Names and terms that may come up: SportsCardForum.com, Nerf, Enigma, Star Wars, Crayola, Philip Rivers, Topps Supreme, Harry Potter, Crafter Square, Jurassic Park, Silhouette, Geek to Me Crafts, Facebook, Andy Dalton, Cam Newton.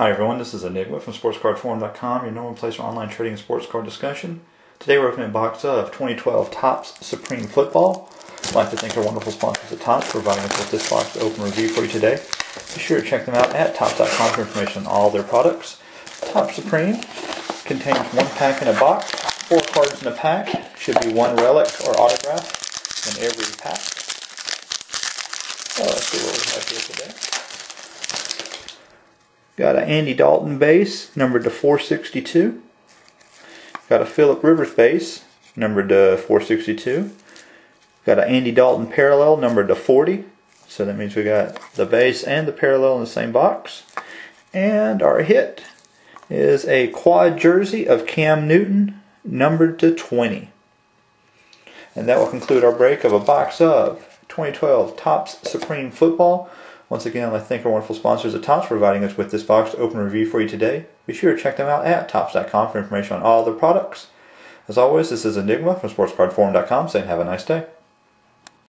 Hi everyone, this is Enigma from SportsCardForum.com, your normal place for online trading and sports card discussion. Today we're opening a box of 2012 Topps Supreme Football. I'd like to thank our wonderful sponsors at Topps for providing us with this box to open review for you today. Be sure to check them out at Topps.com for information on all their products. Topps Supreme contains one pack in a box, four cards in a pack, should be one relic or autograph in every pack. So let's see what we have here today. Got an Andy Dalton base, numbered to 462. Got a Philip Rivers base, numbered to 462. Got an Andy Dalton parallel, numbered to 40. So that means we got the base and the parallel in the same box. And our hit is a quad jersey of Cam Newton, numbered to 20. And that will conclude our break of a box of 2012 Topps Supreme Football. Once again, I'd like to thank our wonderful sponsors at Topps for providing us with this box to open review for you today. Be sure to check them out at Topps.com for information on all their products. As always, this is Enigma from SportsCardForum.com saying have a nice day.